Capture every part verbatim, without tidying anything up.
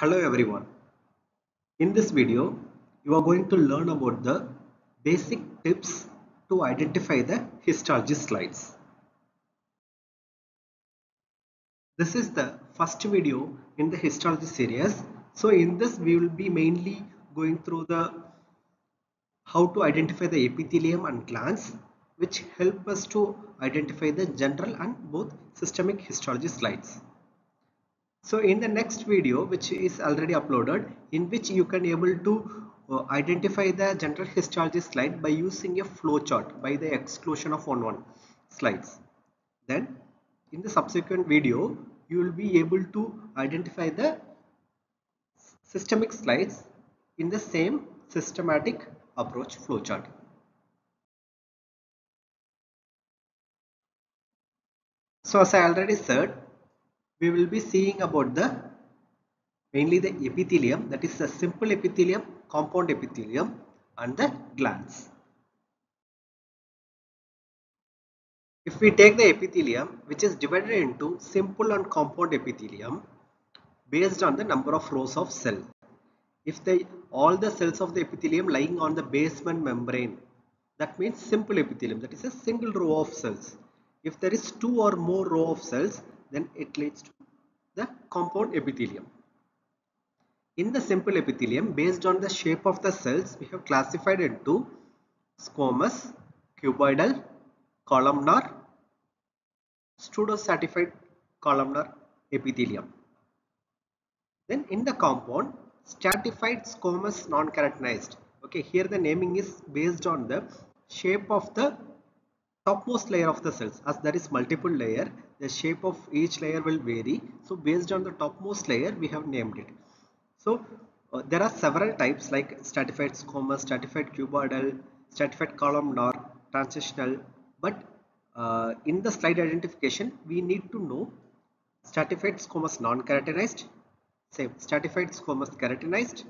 Hello everyone. In this video, you are going to learn about the basic tips to identify the histology slides. This is the first video in the histology series. So in this, we will be mainly going through the how to identify the epithelium and glands, which help us to identify the general and both systemic histology slides. So in the next video, which is already uploaded, in which you can able to uh, identify the general histology slide by using a flow chart by the exclusion of one one slides. Then in the subsequent video, you will be able to identify the systemic slides in the same systematic approach flow chart. So as I already said, we will be seeing about the mainly the epithelium, that is the simple epithelium, compound epithelium and the glands. If we take the epithelium, which is divided into simple and compound epithelium based on the number of rows of cell. If they, all the cells of the epithelium lying on the basement membrane, that means simple epithelium, that is a single row of cells. If there is two or more row of cells, then it leads to the compound epithelium. In the simple epithelium, based on the shape of the cells, we have classified into squamous, cuboidal, columnar, pseudostratified columnar epithelium. Then in the compound, stratified, squamous, non-keratinized. Okay, here the naming is based on the shape of the topmost layer of the cells. As there is multiple layer, the shape of each layer will vary. So based on the topmost layer, we have named it. So uh, there are several types like stratified squamous, stratified cuboidal, stratified columnar, transitional. But uh, in the slide identification, we need to know stratified squamous non-keratinized, same stratified squamous keratinized,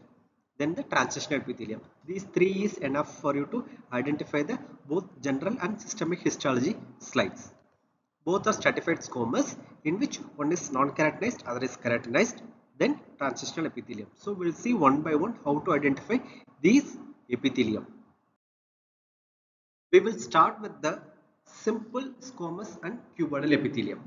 then the transitional epithelium. These three is enough for you to identify the both general and systemic histology slides. Both are stratified squamous, in which one is non-keratinized, other is keratinized, then transitional epithelium. So we'll see one by one how to identify these epithelium. We will start with the simple squamous and cuboidal epithelium.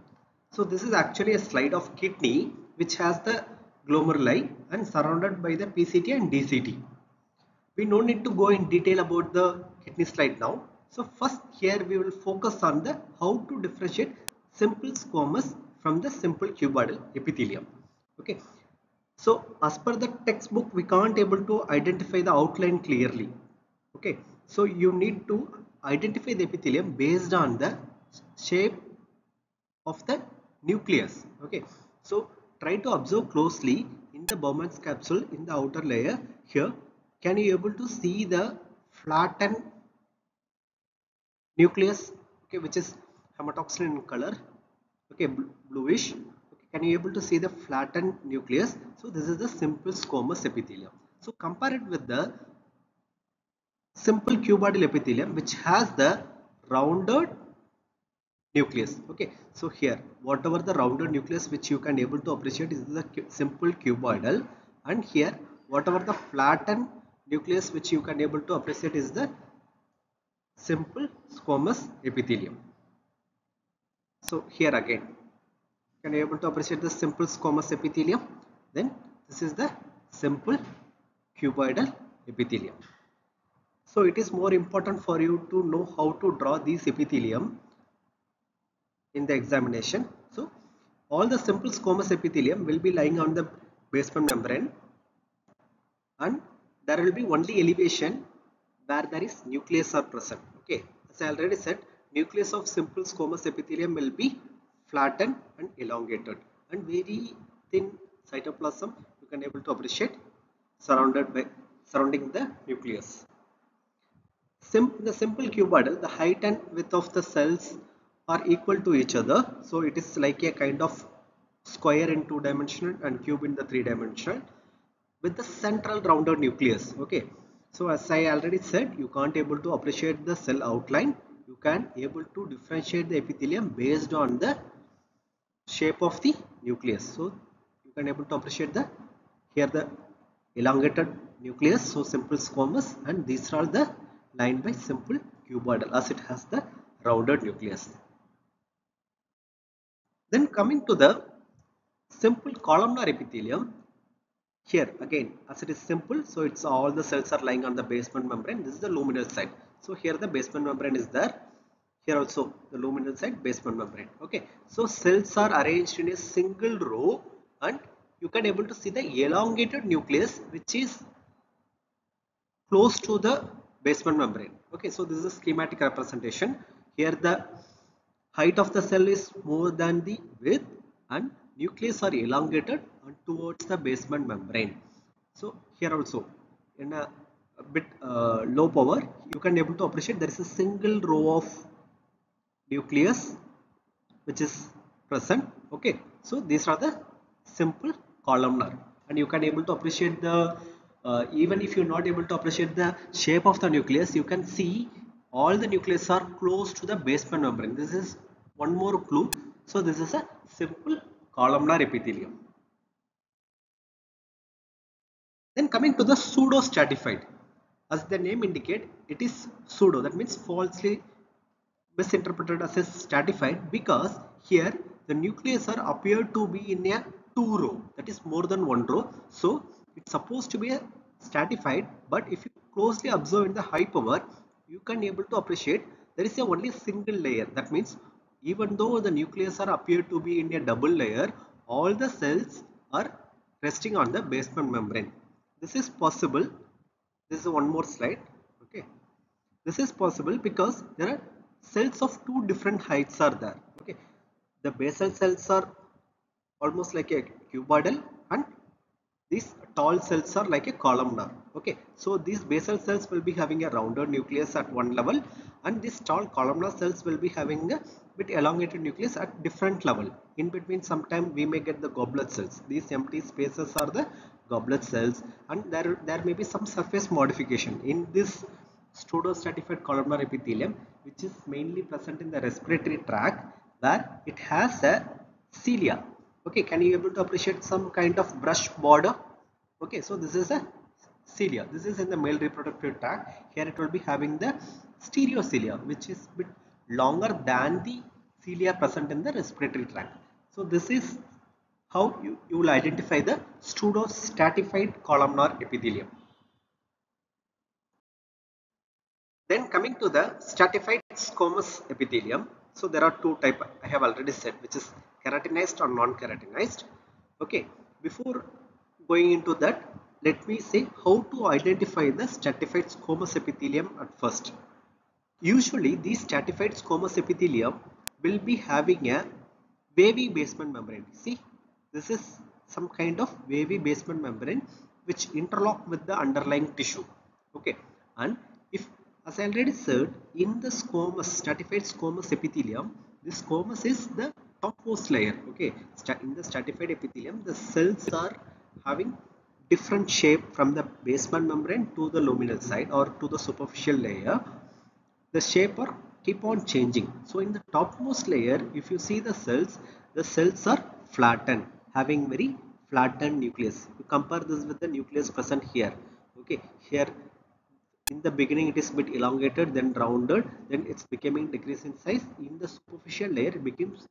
So this is actually a slide of kidney which has the glomeruli and surrounded by the P C T and D C T. We no need to go in detail about the kidney slide now. So first here we will focus on the how to differentiate simple squamous from the simple cuboidal epithelium. Okay. So as per the textbook, we can't able to identify the outline clearly. Okay. So you need to identify the epithelium based on the shape of the nucleus. Okay. So try to observe closely in the Bowman's capsule in the outer layer. Here can you able to see the flattened nucleus, okay, which is hematoxylin in color, okay, bluish. Okay, can you able to see the flattened nucleus? So this is the simple squamous epithelium. So compare it with the simple cuboidal epithelium, which has the rounded nucleus. Okay, so here whatever the rounded nucleus which you can able to appreciate is the simple cuboidal, and here whatever the flattened nucleus which you can able to appreciate is the simple squamous epithelium. So here again can you able to appreciate the simple squamous epithelium. Then this is the simple cuboidal epithelium. So it is more important for you to know how to draw these epithelium in the examination. So all the simple squamous epithelium will be lying on the basement membrane, and there will be only elevation where there is nucleus are present. Okay, as I already said, nucleus of simple squamous epithelium will be flattened and elongated, and very thin cytoplasm you can able to appreciate surrounded by surrounding the nucleus. Sim the simple cuboidal, the height and width of the cells are equal to each other, so it is like a kind of square in two dimensional and cube in the three dimensional with the central rounded nucleus. Okay, so as I already said, you can't able to appreciate the cell outline. You can able to differentiate the epithelium based on the shape of the nucleus. So you can able to appreciate the Here the elongated nucleus, so simple squamous, and these are the lined by simple cuboidal as it has the rounded nucleus. Then coming to the simple columnar epithelium, here again as it is simple, so it's all the cells are lying on the basement membrane. This is the luminal side, so here the basement membrane is there. Here also the luminal side, basement membrane. Okay, so cells are arranged in a single row, and you can able to see the elongated nucleus which is close to the basement membrane. Okay, so this is a schematic representation. Here the height of the cell is more than the width, and nucleus are elongated and towards the basement membrane. So here also in a, a bit uh, low power, you can able to appreciate there is a single row of nucleus which is present. Okay, so these are the simple columnar, and you can able to appreciate the uh, even if you're not able to appreciate the shape of the nucleus, you can see all the nucleus are close to the basement membrane. This is one more clue. So this is a simple columnar epithelium. Then coming to the pseudo-stratified, as the name indicate, it is pseudo, that means falsely misinterpreted as a stratified, because here the nucleus are appeared to be in a two row, that is more than one row. So it's supposed to be a stratified, but if you closely observe in the high power, you can able to appreciate there is a only single layer. That means even though the nucleus are appeared to be in a double layer, all the cells are resting on the basement membrane. This is possible. This is one more slide. Okay, this is possible because there are cells of two different heights are there. Okay, the basal cells are almost like a cuboidal, and these tall cells are like a columnar. Okay, so these basal cells will be having a rounded nucleus at one level, and these tall columnar cells will be having a bit elongated nucleus at different level. In between, sometime we may get the goblet cells. These empty spaces are the goblet cells, and there there may be some surface modification in this pseudostratified columnar epithelium, which is mainly present in the respiratory tract, where it has a cilia. Okay, can you able to appreciate some kind of brush border? Okay, so this is a cilia. This is in the male reproductive tract. Here it will be having the stereocilia, which is bit longer than the cilia present in the respiratory tract. So this is how you, you will identify the pseudostratified columnar epithelium. Then coming to the stratified squamous epithelium. So there are two types I have already said, which is keratinized or non-keratinized. Okay, before going into that, let me say how to identify the stratified squamous epithelium at first. Usually these stratified squamous epithelium will be having a wavy basement membrane. See, this is some kind of wavy basement membrane which interlock with the underlying tissue. Okay, and if, as I already said, in the squamous, stratified squamous epithelium, the squamous is the topmost layer. Okay, in the stratified epithelium, the cells are having different shape from the basement membrane to the luminal side or to the superficial layer. The shape are keep on changing. So in the topmost layer, if you see the cells, the cells are flattened, having very flattened nucleus. You compare this with the nucleus present here. Okay, here in the beginning it is a bit elongated, then rounded, then it's becoming decrease in size. In the superficial layer it becomes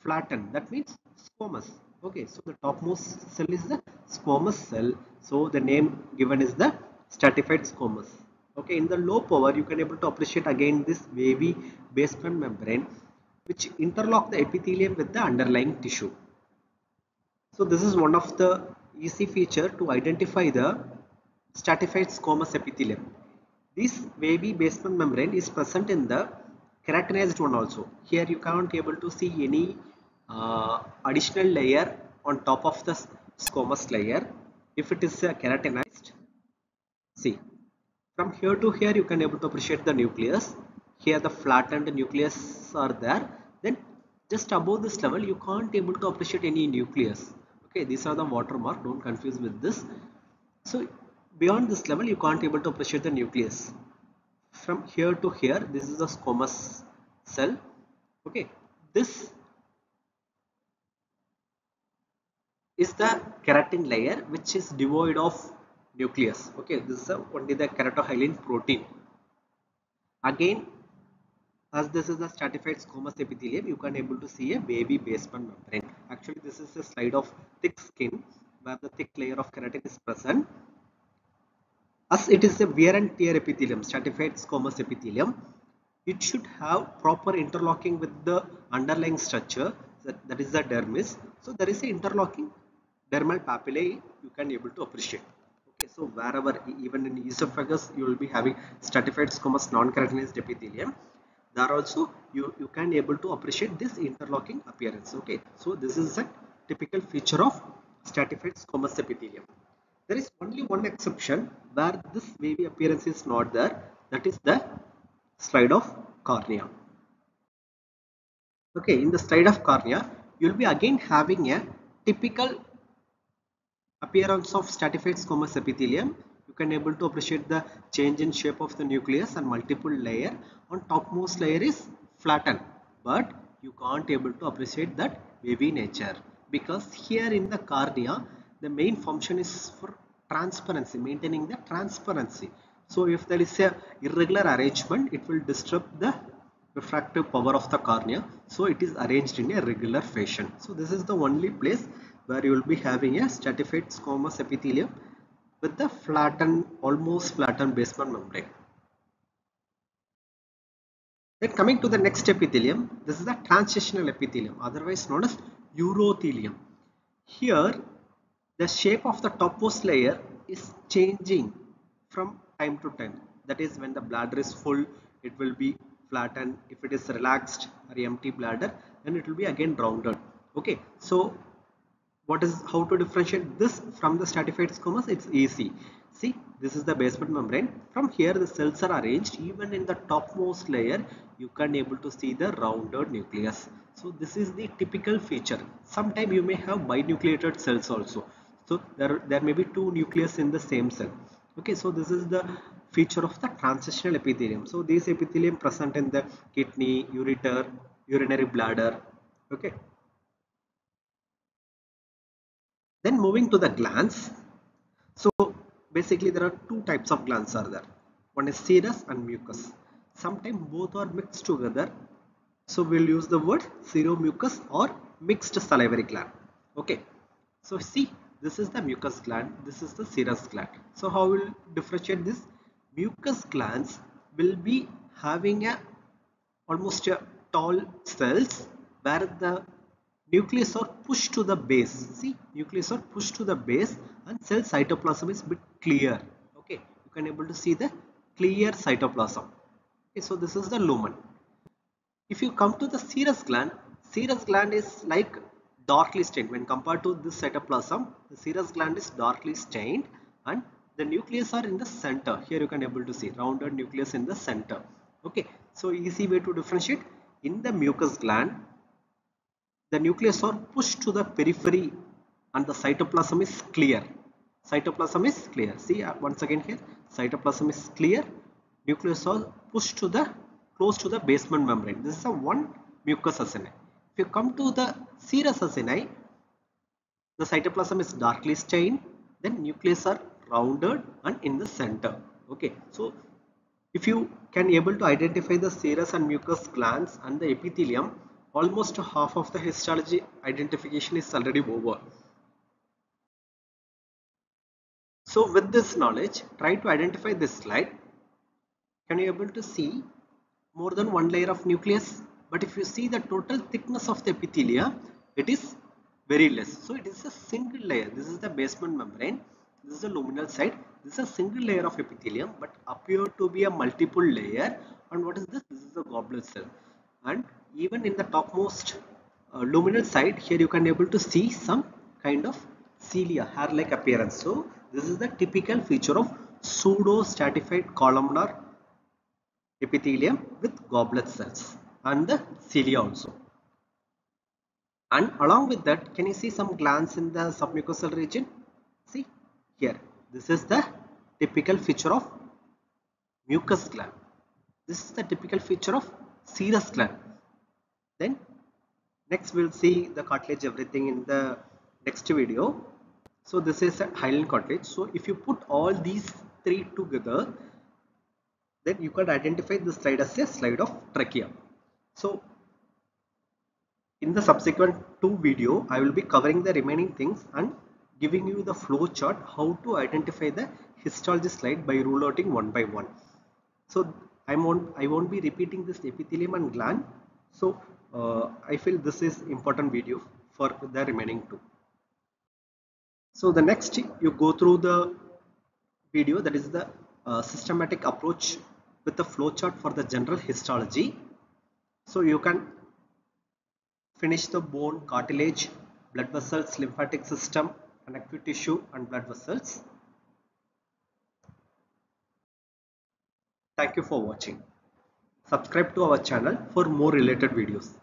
flattened, that means squamous. Okay, so the topmost cell is the squamous cell, so the name given is the stratified squamous. Okay, in the low power you can able to appreciate again this wavy basement membrane which interlock the epithelium with the underlying tissue. So this is one of the easy feature to identify the stratified squamous epithelium. This wavy basement membrane is present in the keratinized one also. Here you can't able to see any uh, additional layer on top of the squamous layer. If it is uh, keratinized, see from here to here you can able to appreciate the nucleus. Here the flattened nucleus are there. Then just above this level you can't able to appreciate any nucleus. Okay, these are the watermark. Don't confuse with this. So beyond this level you can't able to appreciate the nucleus. From here to here, this is the squamous cell. Okay, this is the keratin layer, which is devoid of nucleus. Okay, this is only the keratohyaline protein. Again, as this is a stratified squamous epithelium, you can able to see a baby basement membrane. Actually, this is a slide of thick skin where the thick layer of keratin is present. As it is a wear and tear epithelium, stratified squamous epithelium, it should have proper interlocking with the underlying structure, that, that is the dermis. So there is an interlocking dermal papillae you can able to appreciate. Okay, so wherever, even in esophagus, you will be having stratified squamous non-keratinized epithelium. There also you, you can able to appreciate this interlocking appearance. Okay, so this is a typical feature of stratified squamous epithelium. There is only one exception where this wavy appearance is not there, that is the slide of cornea. Okay, in the slide of cornea, you will be again having a typical appearance of stratified squamous epithelium. You can able to appreciate the change in shape of the nucleus and multiple layer. On topmost layer is flattened, but you can't able to appreciate that wavy nature, because here in the cornea, the main function is for transparency, maintaining the transparency. So if there is a irregular arrangement, it will disrupt the refractive power of the cornea. So it is arranged in a regular fashion. So this is the only place where you will be having a stratified squamous epithelium with the flattened, almost flattened basement membrane. Then coming to the next epithelium, this is the transitional epithelium, otherwise known as urothelium. Here, the shape of the topmost layer is changing from time to time. That is, when the bladder is full, it will be flattened. If it is relaxed or empty bladder, then it will be again rounded. Okay, so what is, how to differentiate this from the stratified squamous? It's easy. See, this is the basement membrane. From here the cells are arranged. Even in the topmost layer, you can able to see the rounded nucleus. So this is the typical feature. Sometimes you may have binucleated cells also. So there, there may be two nucleus in the same cell. Okay, so this is the feature of the transitional epithelium. So these epithelium present in the kidney, ureter, urinary bladder. Okay. Then moving to the glands. So basically there are two types of glands are there. One is serous and mucous. Sometimes both are mixed together. So we'll use the word seromucous or mixed salivary gland. Okay. So see, this is the mucous gland. This is the serous gland. So how we'll differentiate this? Mucous glands will be having a almost a tall cells where the nucleus are pushed to the base. See, nucleus are pushed to the base and cell cytoplasm is bit clear. Okay, you can able to see the clear cytoplasm. Okay, so this is the lumen. If you come to the serous gland, serous gland is like darkly stained. When compared to this cytoplasm, the serous gland is darkly stained and the nucleus are in the center. Here you can able to see rounded nucleus in the center. Okay, so easy way to differentiate. In the mucous gland, the nucleus are pushed to the periphery and the cytoplasm is clear. Cytoplasm is clear. See, once again here, cytoplasm is clear. Nucleus are pushed to the close to the basement membrane. This is a one mucous acini. If you come to the serous acini, the cytoplasm is darkly stained. Then nucleus are rounded and in the center. Okay, so if you can able to identify the serous and mucous glands and the epithelium, almost half of the histology identification is already over. So with this knowledge, try to identify this slide. Can you able to see more than one layer of nucleus? But if you see the total thickness of the epithelia, it is very less. So it is a single layer. This is the basement membrane. This is the luminal side. This is a single layer of epithelium, but appear to be a multiple layer. And what is this? This is the goblet cell. And even in the topmost uh, luminal side, here you can able to see some kind of cilia, hair like appearance. So this is the typical feature of pseudo stratified columnar epithelium with goblet cells and the cilia also. And along with that, can you see some glands in the submucosal region? See here, this is the typical feature of mucous gland. This is the typical feature of serous gland. Then next we'll see the cartilage, everything in the next video. So this is at Highland Cottage. So if you put all these three together, then you can identify this slide as a slide of trachea. So in the subsequent two video, I will be covering the remaining things and giving you the flow chart how to identify the histology slide by rule outing one by one. So I won't I won't be repeating this epithelium and gland. So uh, I feel this is important video for the remaining two. So the next you go through the video, that is the uh, systematic approach with the flow chart for the general histology. So you can finish the bone, cartilage, blood vessels, lymphatic system, connective tissue and blood vessels. Thank you for watching. Subscribe to our channel for more related videos.